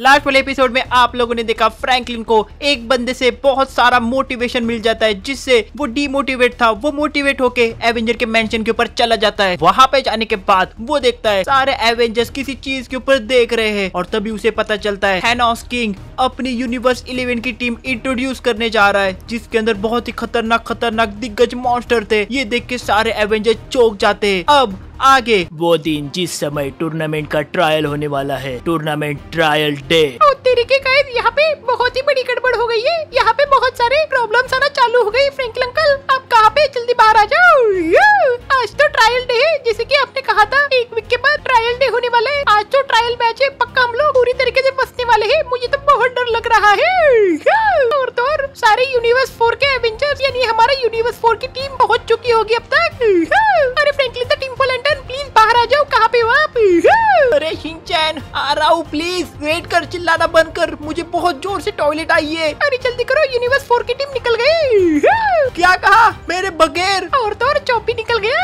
Last वाले episode में आप लोगों ने देखा फ्रैंकलिन को एक बंदे से बहुत सारा मोटिवेशन मिल जाता है, जिससे वो डीमोटिवेट था, वो मोटिवेट होके एवेंजर के मेंशन के ऊपर चला जाता है। वहाँ पे जाने के बाद वो देखता है सारे एवेंजर्स किसी चीज के ऊपर देख रहे हैं और तभी उसे पता चलता है थैनोस किंग अपनी यूनिवर्स 11 की टीम इंट्रोड्यूस करने जा रहा है, जिसके अंदर बहुत ही खतरनाक दिग्गज मॉन्स्टर थे। ये देख के सारे एवेंजर चौंक जाते हैं। अब आगे वो दिन जिस समय टूर्नामेंट का ट्रायल होने वाला है, टूर्नामेंट ट्रायल डे। और तेरे के कायद यहाँ पे बहुत ही बड़ी गड़बड़ हो गई है, यहाँ पे बहुत सारे प्रॉब्लम्स आना चालू हो गई। फ्रैंकलिन अंकल आप कहाँ पे, जल्दी बाहर आ जाओ। आज तो ट्रायल डे है, जैसे कि आपने कहा था एक वीक के बाद ट्रायल डे होने वाला है। आज तो ट्रायल मैच है, पक्का हम लोग पूरी तरीके से फंसने वाले है। मुझे तो बहुत डर लग रहा है। और तो और सारे यूनिवर्स 4 के एवेंजर्स यानी हमारा यूनिवर्स 4 की टीम पहुँच चुकी होगी अब तक। अरे Franklin the temple lantern please बाहर आ जाओ, कहाँ पे हो आप? अरे शिनचैन आ रहा हूँ, प्लीज वेट कर, चिल्लाना बंद कर, मुझे बहुत जोर से टॉयलेट आई है। अरे जल्दी करो, यूनिवर्स 4 की टीम निकल गई। क्या कहा मेरे बगैर? और तो और चौपी निकल गया।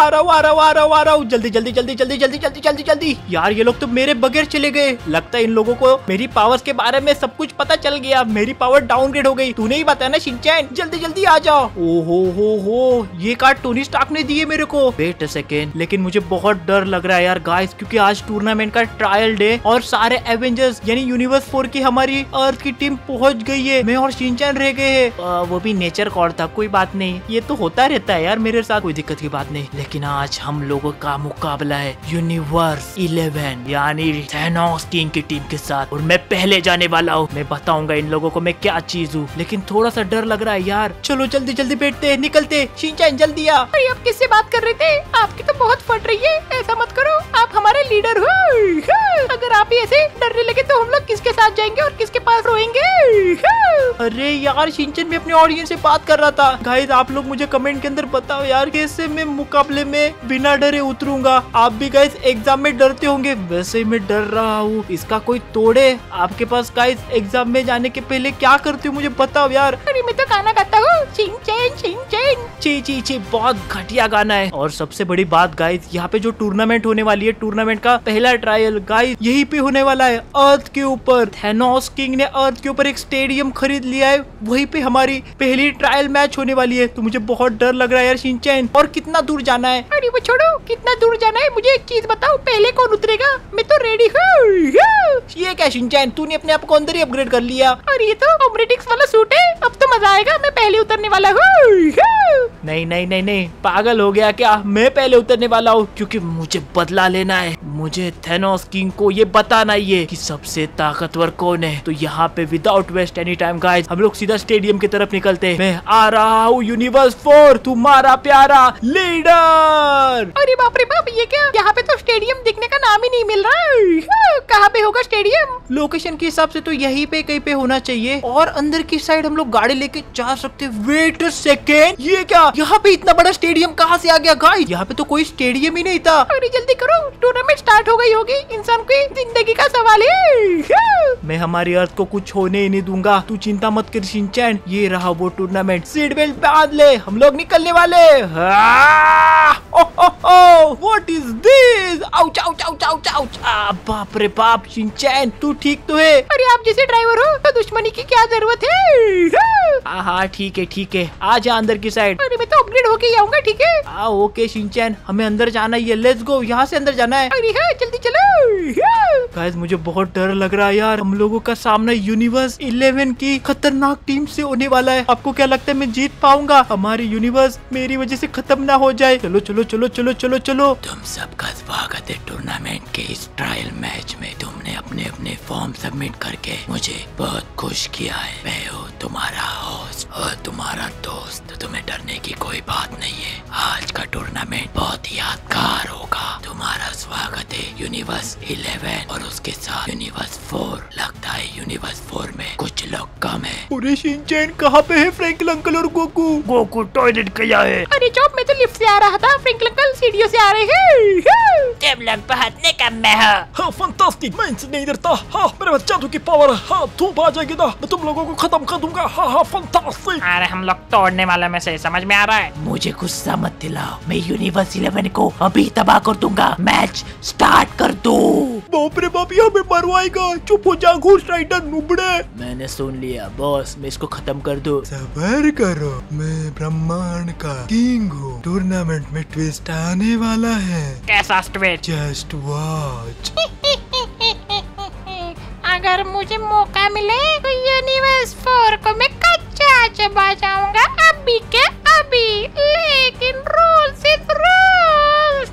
आ रहा हूँ जल्दी। यार ये लोग तो मेरे बगैर चले गए, लगता है इन लोगों को मेरी पावर्स के बारे में सब कुछ पता चल गया। मेरी पावर डाउनग्रेड हो गई, तूने ही बताया ना शिनचैन, जल्दी आ जाओ। ओहो हो, ये कार्ड टोनी स्टार्क ने दिए मेरे को। वेट अ सेकेंड, लेकिन मुझे बहुत डर लग रहा है यार गाइस, क्योंकि आज टूर्नामेंट का ट्रायल डे और सारे एवेंजर्स यानी यूनिवर्स 4 की हमारी अर्थ की टीम पहुंच गई है। मैं और शिनचैन रह गए हैं, वो भी नेचर कॉर्ड था, कोई बात नहीं, ये तो होता रहता है यार मेरे साथ, कोई दिक्कत की बात नहीं। लेकिन आज हम लोगों का मुकाबला है यूनिवर्स 11 यानी थैनोस किंग की टीम के साथ, और मैं पहले जाने वाला हूँ। मैं बताऊंगा इन लोगों को मैं क्या चीज हूँ, लेकिन थोड़ा सा डर लग रहा है यार। चलो जल्दी बैठते निकलते। शिनचैन जल्दी आ। आप किससे बात कर रहे थे? आपकी तो बहुत फट रही है, ऐसा मत करो, आप हमारे लीडर हो। अगर आप ही ऐसे डरने लगे तो हम लोग किसके साथ जाएंगे और किसके पास रोएंगे? अरे यार शिनचैन में अपने ऑडियंस से बात कर रहा था। गाइस आप लोग मुझे कमेंट के अंदर बताओ यार कैसे मैं मुकाबले में बिना डरे उतरूंगा। आप भी गाइस एग्जाम में डरते होंगे, वैसे मैं डर रहा हूँ, इसका कोई तोड़े। आपके पास गाइस एग्जाम में जाने के पहले क्या करते हो मुझे बताओ यार। अरे मैं तो गाना गाता हूँ शिनचैन, बहुत घटिया गाना है। और सबसे बड़ी बात गाइस, यहाँ पे जो टूर्नामेंट होने वाली है, टूर्नामेंट का पहला ट्रायल गाइस यही पे होने वाला है, अर्थ के ऊपर। थैनोस किंग ने अर्थ के ऊपर एक स्टेडियम खरीद लिया है, वहीं पे हमारी पहली ट्रायल मैच होने वाली है। तो मुझे बहुत डर लग रहा है यार शिनचैन। और कितना दूर जाना है? अरे वो छोड़ो कितना दूर जाना है, मुझे एक चीज बताओ, पहले कौन उतरेगा? मैं तो रेडी हूँ। ये क्या शिनचैन, तूने अपने आप को अंदर ही अपग्रेड कर लिया। और ये तो ऑपरेटिक्स वाला सूट है, अब तो मजा आएगा, मैं पहले उतरने वाला हूँ। नहीं, पागल हो गया क्या? मैं पहले उतरने वाला हूँ, क्योंकि मुझे बदला लेना है। मुझे थैनोस किंग को ये बताना ही है कि सबसे ताकतवर कौन है। तो यहाँ पे without waste any time guys हम लोग सीधा स्टेडियम की तरफ निकलते हैं। मैं आ रहा हूँ यूनिवर्स 4, तुम्हारा प्यारा लीडर। अरे बाप रे बाप, ये क्या, यहाँ पे तो स्टेडियम दिखने का नाम ही नहीं मिल रहा है। कहाँ पे होगा स्टेडियम? लोकेशन के हिसाब से तो यही पे कहीं पे होना चाहिए। और अंदर की साइड हम लोग गाड़ी लेके जा सकते। वेट अ सेकेंड, ये क्या, यहाँ पे इतना बड़ा स्टेडियम कहाँ से आ गया गाइस? यहाँ पे तो कोई स्टेडियम ही नहीं था। अरे जल्दी करो, टूर्नामेंट स्टार्ट हो गई होगी, इंसान की जिंदगी का सवाल है। मैं हमारी अर्थ को कुछ होने ही नहीं दूंगा, तू चिंता मत कर शिनचैन। ये रहा वो टूर्नामेंट, सीट बेल्ट बांध ले, हम लोग निकलने वाले। What is this? आउच। बाप रे बाप, शिनचैन तू ठीक तो है? अरे आप जैसे ड्राइवर हो तो दुश्मनी की क्या जरूरत है। हाँ ठीक है, आ जा अंदर की साइड। अरे मैं तो अपग्रेड होके आऊंगा, ठीक है? ओके शिनचैन, हमें अंदर जाना है, लेट्स गो, यहाँ से अंदर जाना है। अरे हाँ जल्दी चलो। गाइस मुझे बहुत डर लग रहा है यार, हम लोगों का सामना यूनिवर्स 11 की खतरनाक टीम से होने वाला है। आपको क्या लगता है मैं जीत पाऊंगा? हमारी यूनिवर्स मेरी वजह से खत्म ना हो जाए। चलो। तुम सबका स्वागत है टूर्नामेंट के इस ट्रायल मैच में। तुमने अपने फॉर्म सबमिट करके मुझे बहुत खुश किया है। मैं हूँ तुम्हारा होस्ट और तुम्हारा दोस्त, तुम्हें डरने की कोई बात नहीं है। आज का टूर्नामेंट बहुत यादगार होगा। तुम्हारा स्वागत है यूनिवर्स 11 और उसके साथ यूनिवर्स 4। लगता है यूनिवर्स 4 में कुछ लोग कम है। अरे शिनचैन कहाँ पे है फ्रैंकलिन अंकल और गोकू? टॉयलेट गया है। अरे चुप, मैं तो लिफ्ट से आ रहा था, फ्रैंकलिन अंकल सीढ़ियों से आ रहे हैं। जब लग पहुँचने का मैं हूँ। फैंटास्टिक, मैं इनसे नहीं डरता। हाँ मेरे जादू की पावर, हाँ धूप आ जाएगी ना, मैं तुम लोगों को खत्म कर दूंगा। हाँ फैंटास्टिक। अरे हम लोग तोड़ने वाला में से समझ में आ रहा है। मुझे गुस्सा मत दिलाओ, मैं यूनिवर्स 11 को अभी तबाह कर दूंगा। मैच स्टार्ट कर दो। बाप रे बाप, ये हमें मरवाएगा। चुप हो जा घोस्ट राइडर नुबड़े। मैंने सुन लिया बॉस, मैं इसको खत्म कर दो। सबर करो, मैं ब्रह्मांड का किंग हूँ। टूर्नामेंट में ट्विस्ट आने वाला है। कैसा ट्विस्ट? Just watch. अगर मुझे मौका मिले तो यूनिवर्स 4 को मैं कच्चा चबा जाऊंगा अभी के अभी, लेकिन रूल्स इज रूल्स।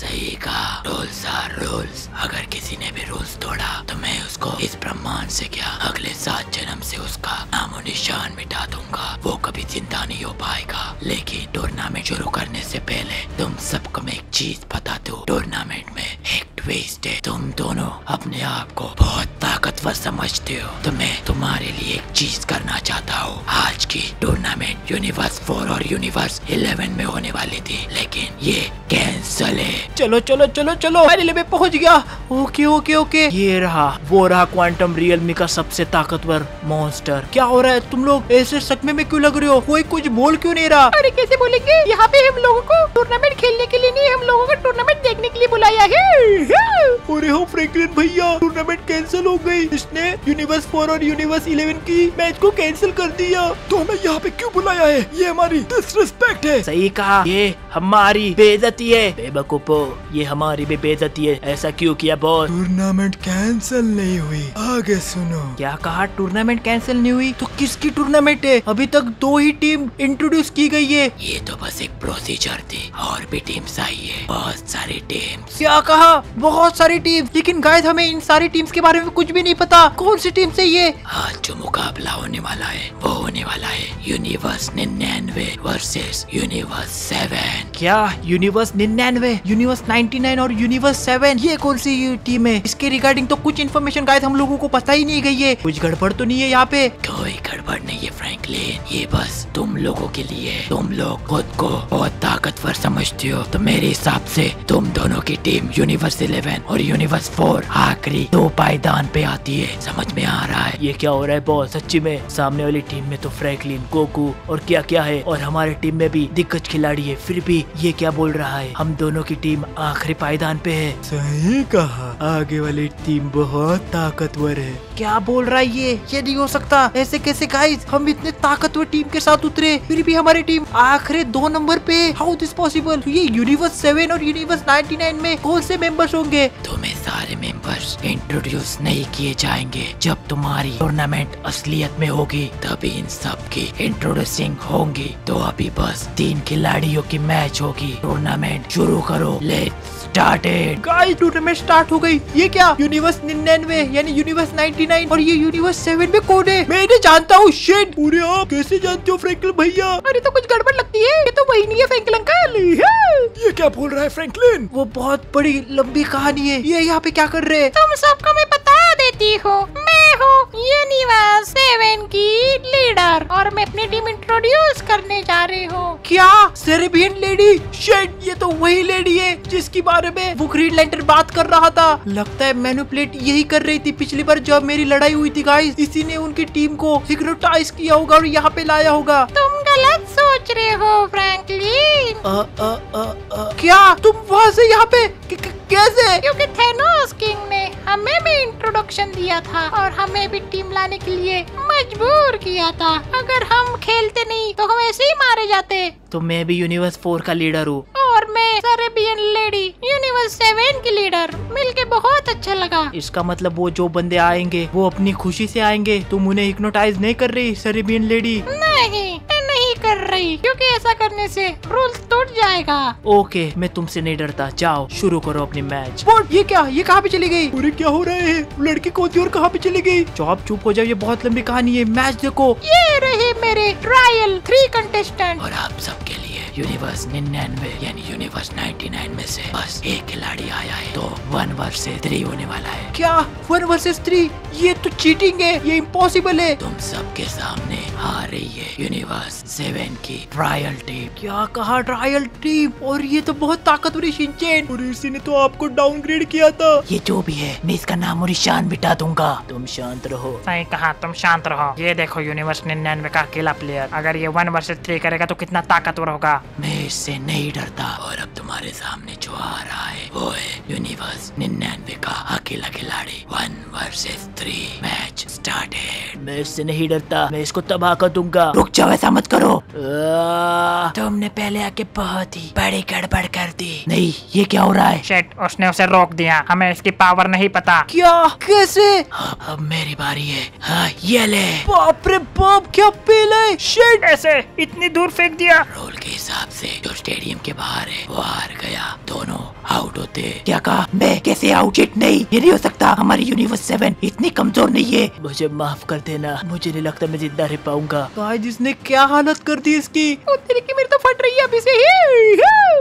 सही कहा, रूल्स आर रूल्स। अगर किसी ने भी रूल्स तोड़ा तो मैं उसको इस ब्रह्मांड से क्या अगले 7 जन्म से उसका नामो निशान मिटा दूंगा। वो कभी जिंदा नहीं हो पाएगा। लेकिन टूर्नामेंट शुरू करने से पहले तुम सबको मैं एक चीज बता दूं, टूर्नामेंट में एक ट्विस्ट है। तुम दोनों अपने आप को बहुत ताकतवर समझते हो, तो मैं तुम्हारे लिए एक चीज करना चाहता हूँ। आज की टूर्नामेंट यूनिवर्स 4 और यूनिवर्स 11 में होने वाली थी, लेकिन ये कैंसल है। चलो चलो चलो चलो, फाइनली मैं पहुँच गया। ओके ओके ओके, ये रहा, वो रहा क्वांटम रियलमी का सबसे ताकतवर मॉन्स्टर। क्या हो रहा है? तुम लोग ऐसे सदमे में क्यों लग रहे हो? कोई कुछ बोल क्यों नहीं रहा? अरे कैसे बोलेंगे, यहाँ पे हम लोगों को टूर्नामेंट खेलने के लिए नहीं, हम लोगों को टूर्नामेंट देखने के लिए बुलाया है। अरे हो फ्रैंकलिन भैया, टूर्नामेंट कैंसिल हो गई। इसने यूनिवर्स 4 और यूनिवर्स 11 की मैच को कैंसिल कर दिया। तो हमें यहाँ पे क्यों बुलाया है? ये हमारी डिसरिस्पेक्ट है। सही कहा, ये हमारी बेइज्जती है। बेवकूफो, ये हमारी भी बेइज्जती है। ऐसा क्यों किया बॉस? टूर्नामेंट कैंसिल नहीं हुई। आगे सुनो। क्या कहा? टूर्नामेंट कैंसिल नहीं हुई? तो किसकी टूर्नामेंट है? अभी तक 2 ही टीम इंट्रोड्यूस की गई है। ये तो बस एक प्रोसीजर थी, और भी टीम्स आई है, बहुत सारी टीम। क्या कहा? बहुत सारी टीम। लेकिन गाइस, हमें इन सारी टीम्स के बारे में कुछ भी नहीं पता। कौन सी टीम से ये? आज जो मुकाबला होने वाला है वो होने वाला है यूनिवर्स 99 वर्सेस यूनिवर्स 7। क्या यूनिवर्स 99, यूनिवर्स 99 और यूनिवर्स 7? ये कौन सी टीम है? इसके रिगार्डिंग तो कुछ इन्फॉर्मेशन गाइस हम लोगों को पता ही नहीं गई है। कुछ गड़बड़ तो नहीं है यहाँ पे? कोई गड़बड़ नहीं है फ्रैंकलिन, ये बस तुम लोगों के लिए। तुम लोग खुद को बहुत ताकतवर समझते हो, तो मेरे हिसाब से तुम दोनों की टीम यूनिवर्स 11 और यूनिवर्स 4 आखिरी 2 पायदान पे आती है। समझ में आ रहा है? ये क्या हो रहा है बॉस? सच्ची में सामने वाली टीम में तो फ्रैंकलिन, गोकू और क्या क्या है, और हमारे टीम में भी दिग्गज खिलाड़ी है, फिर भी ये क्या बोल रहा है? हम दोनों की टीम आखिरी पायदान पे है। सही कहा, आगे वाली टीम बहुत ताकतवर है। क्या बोल रहा है ये नहीं हो सकता। ऐसे कैसे गाइस, हम इतने ताकतवर टीम के साथ उतरे, फिर भी हमारी टीम आखिरी 2 नंबर पे। How this possible? ये यूनिवर्स 7 और यूनिवर्स 99 में कौन से मेंबर्स होंगे? तुम्हें सारे मेंबर्स इंट्रोड्यूस नहीं किए जाएंगे। जब तुम्हारी टूर्नामेंट असलियत में होगी तभी इन सब की इंट्रोड्यूसिंग होंगी। तो अभी बस 3 खिलाड़ियों की मैच होगी। टूर्नामेंट शुरू करो। Let's start it. Guys, tournament start हो गई। ये क्या? यूनिवर्स 99 यानी यूनिवर्स 99 और ये यूनिवर्स 7 में कौन है? मैं नहीं जानता हूँ। शिट, पूरे आप कैसे जानते हो फ्रैंकलिन भैया? अरे तो कुछ गड़बड़ लगती है, ये तो वही नहीं है फ्रैंकलिन अंकल। ये क्या बोल रहा है फ्रैंकलिन? वो बहुत बड़ी लंबी कहानी है। ये यहाँ पे क्या कर रहे हैं? तुम सबको मैं बता देती हूँ, मैं हूँ यूनिवर्स 7 की लीडर, और मैं अपनी टीम इंट्रोड्यूस करने जा रही हूँ। क्या? Serbian lady? शिट, ये तो वही लेडी है जिसके बारे में वो ग्रीन लैंटर्न बात कर रहा था। लगता है मैनिपुलेट यही कर रही थी। पिछली बार जब मेरी लड़ाई हुई थी गाइस, इसी ने उनकी टीम को हिप्नोटाइज किया होगा और यहाँ पे लाया होगा। तुम गलत सोच रहे हो फ्रैंकलिन। क्या तुम वहाँ से यहाँ पे कैसे? क्योंकि थैनोस किंग ने हमें भी इंट्रोडक्शन दिया था और हमें भी टीम लाने के लिए मजबूर किया था। अगर हम खेलते नहीं तो हम ऐसे ही मारे जाते। तो मैं भी यूनिवर्स 4 का लीडर हूँ, और मैं सर्बियन लेडी यूनिवर्स 7 की लीडर। मिलके बहुत अच्छा लगा। इसका मतलब वो जो बंदे आएंगे वो अपनी खुशी से आएंगे। तुम उन्हें हिप्नोटाइज नहीं कर रही सर्बियन लेडी? नहीं कर रही, क्योंकि ऐसा करने से रूल्स टूट जाएगा। ओके, मैं तुमसे नहीं डरता। जाओ शुरू करो अपनी मैच। बट ये क्या? ये कहाँ पे चली गई? अरे क्या हो रहा है? लड़की कौन थी और कहाँ पे चली गई? चुप हो जाओ, ये बहुत लंबी कहानी है। मैच देखो। ये रहे मेरे ट्रायल 3 कंटेस्टेंट, और आप सबके लिए यूनिवर्स 99 यानी यूनिवर्स 99 में से बस 1 खिलाड़ी आया है। तो 1 वर्सेस 3 होने वाला है। क्या? वन वर्सेस थ्री, ये तो चीटिंग है, ये इम्पॉसिबल है। तुम सबके सामने आ रही है यूनिवर्स 7 की ट्रायल टीम। क्या कहा, ट्रायल टीम? और ये तो बहुत ताकतवरी शिनचैन, और इसी ने तो आपको डाउनग्रेड किया था। ये जो भी है मैं इसका नाम और निशान मिटा दूंगा, तुम शांत रहो। सही कहा, तुम शांत रहो। ये देखो यूनिवर्स 99 का अकेला प्लेयर, अगर ये 1 वर्सेस 3 करेगा तो कितना ताकतवर होगा। मैं इससे नहीं डरता। और अब तुम्हारे सामने जो आ रहा है वो है यूनिवर्स 99 का अकेला खिलाड़ी। 1 वर्सेस 3 मैच स्टार्ट है। मैं इससे नहीं डरता, मैं इसको तबाह कर दूंगा। रुक जाओ, ऐसा मत करो। तुमने पहले आके बहुत ही बड़ी गड़बड़ कर दी। नहीं, ये क्या हो रहा है? शेट, उसने उसे रोक दिया, हमें इसकी पावर नहीं पता। क्या, कैसे? अब मेरी बारी है। हाँ, ये ले। बाप रे बाप, क्या पीला है। शेट, ऐसे इतनी दूर फेंक दिया। रोल के हिसाब से जो स्टेडियम के बाहर है वो हार गया, दोनों आउट होते। क्या कहा? मैं कैसे आउट? हिट नहीं, ये नहीं हो सकता। हमारी यूनिवर्स 7 इतनी कमजोर नहीं है। मुझे माफ कर देना, मुझे नहीं लगता मैं जिंदा रह पाऊंगा। आज इसने क्या हालत कर दी इसकी। तेरे की मेरी तो फट रही है अब इसे।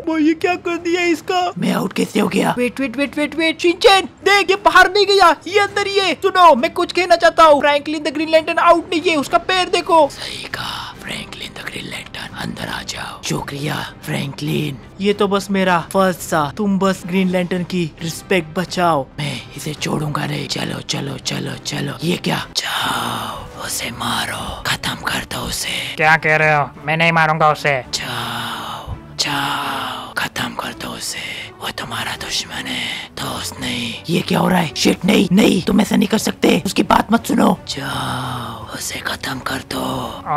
वो ये क्या कर दिया इसका? मैं आउट कैसे हो गया? Wait wait wait wait wait, Shinchan देख, ये बाहर नहीं गया, ये अंदर ही है। सुनो, मैं कुछ कहना चाहता हूँ। Franklin the green lantern out नहीं है, उसका पैर देखो। सही कहा, फ्रैंकलिन द ग्रीन लैंटर्न, अंदर आ जाओ। शुक्रिया फ्रैंकलिन। ये तो बस मेरा फर्ज था, तुम बस ग्रीन लैंटर्न की रिस्पेक्ट बचाओ। मैं इसे छोड़ूंगा नहीं। चलो चलो चलो चलो। ये क्या? जाओ, उसे मारो, खत्म कर दो उसे। क्या कह रहे हो? मैं नहीं मारूंगा उसे। जाओ जाओ, खत्म कर दो उसे, वो तुम्हारा दुश्मन है, दोस्त नहीं। ये क्या हो रहा है? शिट, नहीं नहीं, तुम ऐसा नहीं कर सकते, उसकी बात मत सुनो। जाओ, उसे खत्म कर दो,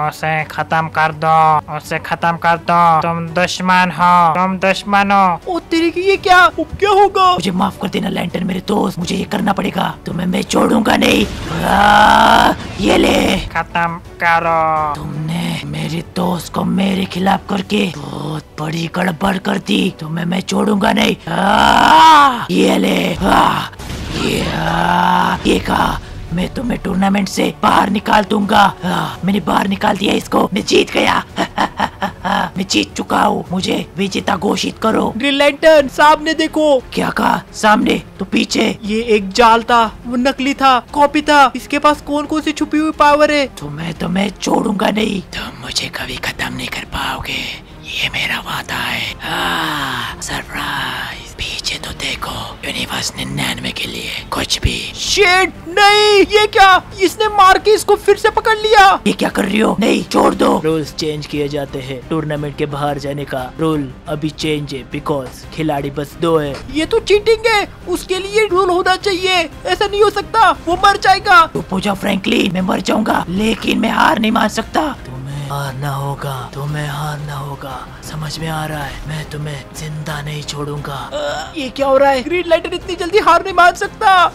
उसे खत्म कर दो, उसे खत्म कर दो। तुम दुश्मन हो, तुम दुश्मन हो। ओ तेरी की, ये क्या? अब क्या होगा? मुझे माफ कर देना लैंटर्न मेरे दोस्त, मुझे ये करना पड़ेगा, तुम्हें मैं छोड़ूंगा नहीं। ये ले, खत्म करो। तुमने मेरे दोस्त को मेरे खिलाफ करके बहुत बड़ी गड़बड़ कर दी, तुम्हें मैं छोड़ूंगा नहीं। ये ले। ये कहा, मैं तुम्हें टूर्नामेंट से बाहर निकाल दूंगा। मैंने बाहर निकाल दिया इसको, मैं जीत गया। मैं जीत चुका हूँ, मुझे विजेता घोषित करो। ग्रीन लैंटर्न, सामने देखो। क्या कहा? सामने तो पीछे। ये एक जाल था, वो नकली था, कॉपी था, इसके पास कौन कौन सी छुपी हुई पावर है। तुम्हें छोड़ूंगा नहीं, तुम मुझे कभी खत्म नहीं कर पाओगे, ये मेरा वादा है। सरप्राइज। पीछे तो देखो, यूनिवर्स 99 के लिए कुछ भी। शिट, नहीं। ये क्या? इसने मार के इसको फिर से पकड़ लिया। ये क्या कर रही हो? नहीं, छोड़ दो। रूल्स चेंज किए जाते हैं, टूर्नामेंट के बाहर जाने का रूल अभी चेंज है, बिकॉज खिलाड़ी बस 2 है। ये तो चीटिंग है, उसके लिए रूल होना चाहिए, ऐसा नहीं हो सकता, वो मर जाएगा। तो पूछा फ्रैंकलिन, मैं मर जाऊंगा लेकिन मैं हार नहीं मान सकता। हारना होगा, तुम्हें हारना होगा, समझ में आ रहा है? मैं तुम्हें जिंदा नहीं छोड़ूंगा। ये क्या हो रहा है? ग्रीन लैंटर्न इतनी जल्दी हार नहीं मान सकता।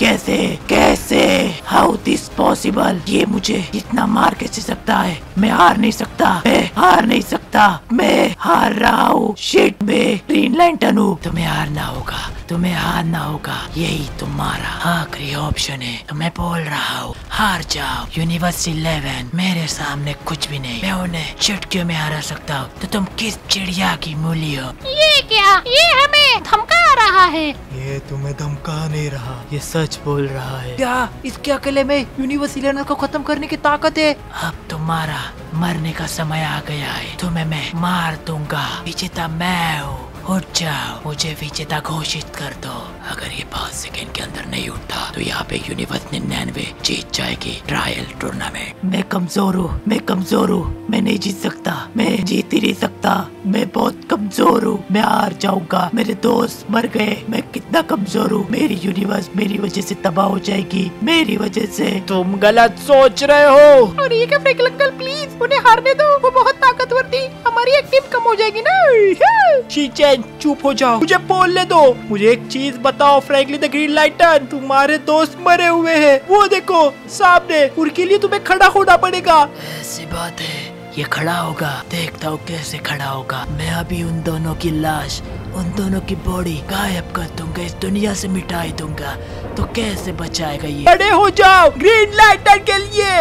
कैसे कैसे? How this possible? ये मुझे इतना मार कैसे सकता है? मैं हार नहीं सकता, मैं हार नहीं सकता, मैं हार रहा हूँ। शिट, में ग्रीन लैंटर्न हूँ। तुम्हें हारना होगा, तुम्हें हारना होगा, यही तुम्हारा आखिरी ऑप्शन है। तो मैं बोल रहा हूँ, हार जाओ। यूनिवर्स 11 मेरे सामने कुछ भी नहीं, मैं उन्हें चुटकियों में हरा सकता हूँ, तो तुम किस चिड़िया की मूली हो? ये क्या? ये हमें धमका रहा है। ये तुम्हें धमका नहीं रहा, ये सच बोल रहा है। क्या इसके अकेले में यूनिवर्स 11 को खत्म करने की ताकत है? अब तुम्हारा मरने का समय आ गया है, तुम्हें मैं मार दूंगा। विजेता मैं हूँ, उठ जाओ, मुझे विजेता घोषित कर दो। अगर ये 5 सेकंड के अंदर नहीं उठता तो यहाँ पे यूनिवर्स 99 जीत जाएगी ट्रायल टूर्नामेंट। मैं कमजोर हूँ, मैं कमजोर हूँ, मैं नहीं जीत सकता, मैं जीत ही नहीं सकता, मैं बहुत कमजोर हूँ, मैं हार जाऊंगा। मेरे दोस्त मर गए, मैं कितना कमजोर हूँ, मेरी यूनिवर्स मेरी वजह से तबाह हो जाएगी, मेरी वजह से। तुम गलत सोच रहे हो। और ये क्या, प्लीज उन्हें हारने दो, वो बहुत ताकतवर थी, हमारी एक टीम कम हो जाएगी ना। शिनचैन, चुप हो जाओ, मुझे बोलने दो। मुझे एक चीज बताओ फ्रैंकलिन द ग्रीन लैंटर्न, तुम्हारे दोस्त मरे हुए हैं, वो देखो सामने, उनके लिए तुम्हें खड़ा होना पड़ेगा। ऐसी बात है, ये खड़ा होगा, देखता हूँ कैसे खड़ा होगा। मैं अभी उन दोनों की लाश उन दोनों की बॉडी गायब कर दूंगा, इस दुनिया से मिटाई दूंगा। तो कैसे बचाएगा ये? बड़े हो जाओ ग्रीन लैंटर्न के लिए,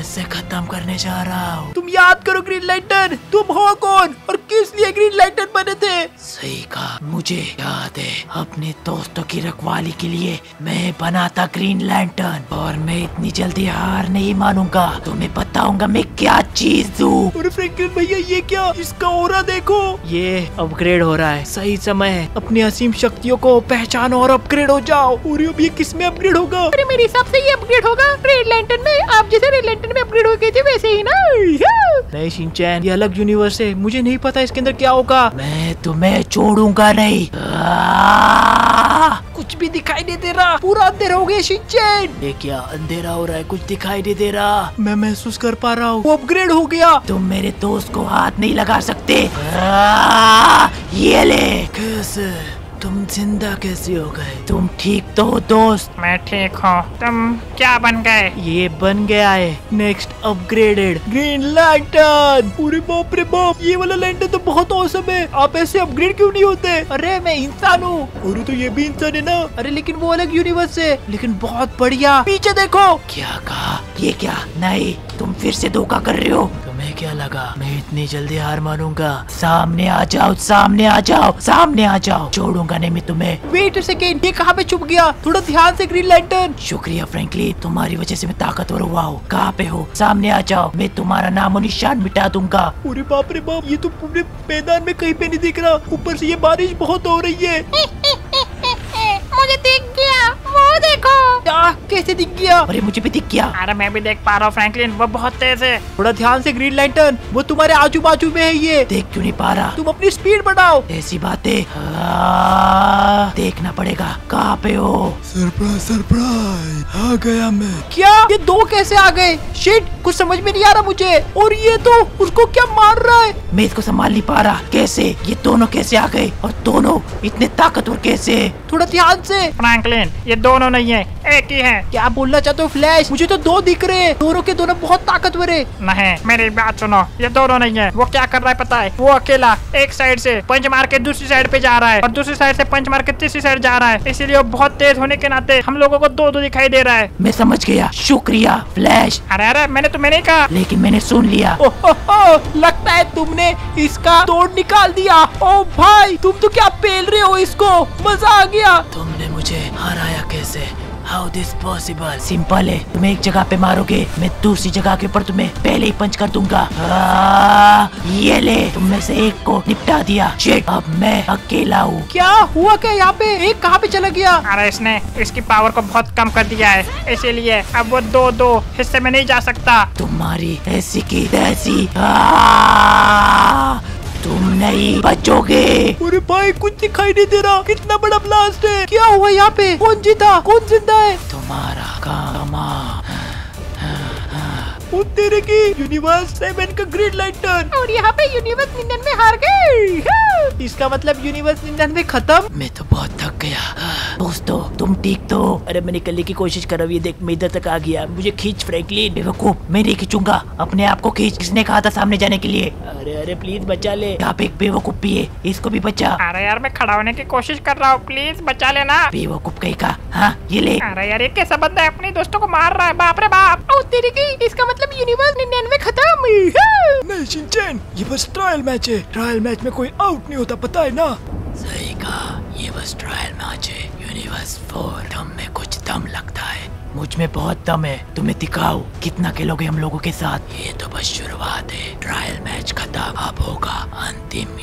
इसे खत्म करने जा रहा हूँ। तुम याद करो ग्रीन लैंटर्न, तुम हो कौन और किस लिए ग्रीन लैंटर्न बने थे? सही कहा, मुझे याद है। अपने दोस्तों की रखवाली के लिए मैं बना था ग्रीन लैंटर्न, और मैं इतनी जल्दी हार नहीं मानूंगा। तुम्हें बताऊंगा मैं क्या चीज दूं। और फ्रैंकलिन भैया ये क्या, इसका ऑरा देखो, ये अपग्रेड हो रहा है। सही समय है, अपनी असीम शक्तियों को पहचानो और अपग्रेड हो जाओ। और ये किस में अपग्रेड होगा? अरे मेरे हिसाब से ये अपग्रेड होगा रेड लैंटर्न में। आप जैसे रेड लैंटर्न में अपग्रेड हो गए थे वैसे ही ना। नहीं शिनचैन, ये अलग यूनिवर्स है, मुझे नहीं पता इसके अंदर क्या होगा। मैं तुम्हें छोड़ूंगा नहीं। कुछ भी दिखाई नहीं दे रहा, पूरा अंधेरा हो गया शिनचैन। ये क्या अंधेरा हो रहा है, कुछ दिखाई नहीं दे रहा। मैं महसूस कर पा रहा हूँ, वो अपग्रेड हो गया। तुम मेरे दोस्त को हाथ नहीं लगा सकते। ये ले, कैसे तुम जिंदा कैसे हो गए? तुम ठीक तो हो दोस्त? मैं ठीक हूँ। तुम क्या बन गए? ये बन गया है नेक्स्ट अपग्रेडेड ग्रीन लैंटर्न। पूरे बाप रे बाप, ये वाला लैंटर्न तो बहुत औसम है। आप ऐसे अपग्रेड क्यों नहीं होते? अरे मैं इंसान हूँ, और तो ये भी इंसान है ना। अरे लेकिन वो अलग यूनिवर्स है, लेकिन बहुत बढ़िया। पीछे देखो। क्या कहा? ये क्या? नहीं, तुम फिर से धोखा कर रहे हो। तुम्हें क्या लगा मैं इतनी जल्दी हार मानूंगा? सामने आ जाओ, सामने आ जाओ, सामने आ जाओ, छोड़ूंगा नहीं मैं तुम्हें। वेट अ सेकंड, ये कहाँ पे छुप गया? थोड़ा ध्यान से ग्रीन लैंटर्न। शुक्रिया फ्रैंकलिन, तुम्हारी वजह से मैं ताकतवर हुआ हूँ। कहाँ पे हो? सामने आ जाओ, मैं तुम्हारा नामो निशान मिटा दूंगा। अरे बाप रे बाप, ये तो पूरे मैदान में कहीं पे नहीं दिख रहा। ऊपर से ये बारिश बहुत हो रही है। मुझे दिख गया, वो देखो। कैसे दिख गया? अरे मुझे भी दिख गया। अरे मैं भी देख पा रहा हूँ फ्रैंकलिन, वो बहुत तेज है। थोड़ा ध्यान से ग्रीन लैंटर्न, वो तुम्हारे आजू बाजू में है। ये देख क्यों नहीं पा रहा? तुम अपनी स्पीड बढ़ाओ। ऐसी बातें देखना पड़ेगा। कहाँ पे हो? सरप्राइज सरप्राइज, आ गया मैं। क्या ये दो कैसे आ गए? शिट, कुछ समझ में नहीं आ रहा मुझे। और ये तो उसको क्या मार रहा है? मैं इसको संभाल नहीं पा रहा। कैसे ये दोनों कैसे आ गए, और दोनों इतने ताकतवर कैसे? थोड़ा ध्यान से फ्रैंकलिन, ये दोनों नहीं है, एक ही है। क्या बोलना चाहते हो फ्लैश? मुझे तो दो दिख रहे हैं, दोनों के दोनों बहुत ताकतवर है। नहीं मेरी बात सुनो, ये दोनों नहीं है। वो क्या कर रहा है पता है? वो अकेला एक साइड से पंच मार के दूसरी साइड पे जा रहा है, और दूसरी साइड से पंच मार के तीसरी साइड जा रहा है। इसीलिए वो बहुत तेज होने के नाते हम लोगों को दो दो दिखाई दे रहा है। मैं समझ गया, शुक्रिया फ्लैश। अरे अरे मैंने तुम्हें नहीं कहा, लेकिन मैंने सुन लिया। लगता है तुमने इसका तोड़ निकाल दिया। ओ भाई, तुम तो क्या पेल रहे हो इसको, मजा आ गया। तुमने मुझे हराया कैसे? How this possible? सिंपल है, तुम्हें एक जगह पे मारोगे, मैं दूसरी जगह के ऊपर तुम्हें पहले ही पंच कर दूंगा। ये ले, तुमने से एक को निपटा दिया। शिट, अब मैं अकेला हूँ। क्या हुआ क्या यहाँ पे? एक कहाँ पे चला गया? अरे इसने इसकी पावर को बहुत कम कर दिया है, इसीलिए अब वो दो दो हिस्से में नहीं जा सकता। तुम्हारी ऐसी की तैसी, तुम नहीं बचोगे। अरे भाई कुछ दिखाई नहीं दे रहा, कितना बड़ा ब्लास्ट है। क्या हुआ यहाँ पे? कौन जीता, कौन जिंदा है? तुम्हारा कामा तेरे की यूनिवर्स 7 का ग्रीन लैंटर्न, और यहाँ पे यूनिवर्स 99 में हार गए। इसका मतलब यूनिवर्स 99 खत्म। मैं तो बहुत थक गया। दोस्तों तुम ठीक तो? अरे मैं निकलने की कोशिश कर रहा हूँ, ये देख मैं इधर तक आ गया। मुझे खींच फ्रैंकलिन। बेवकूफ, मैं नहीं खींचूंगा, अपने आप को खींच। किसने कहा था सामने जाने के लिए? अरे अरे प्लीज बचा ले। यहाँ पे एक बेवकूफ भी है, इसको भी बचा। अरे यार मैं खड़ा होने की कोशिश कर रहा हूँ, प्लीज बचा लेना। बेवकूफ कहीं का। हाँ ये ले। अरे यार ये कैसा बंदा है, अपने दोस्तों को मार रहा है। बाप रे बाप, तेरी की। इसका मतलब यूनिवर्स 99 खत्म। नहीं शिनचैन, ये बस ट्रायल मैच है, ट्रायल मैच में कोई आउट नहीं होता, पता है ना? सही कहा, ये बस ट्रायल मैच है। यूनिवर्स 4 दम में कुछ दम लगता है। मुझ में बहुत दम है, तुम्हें दिखाओ कितना खेलोगे हम लोगों के साथ। ये तो बस शुरुआत है, ट्रायल मैच खत्म, अब होगा अंतिम।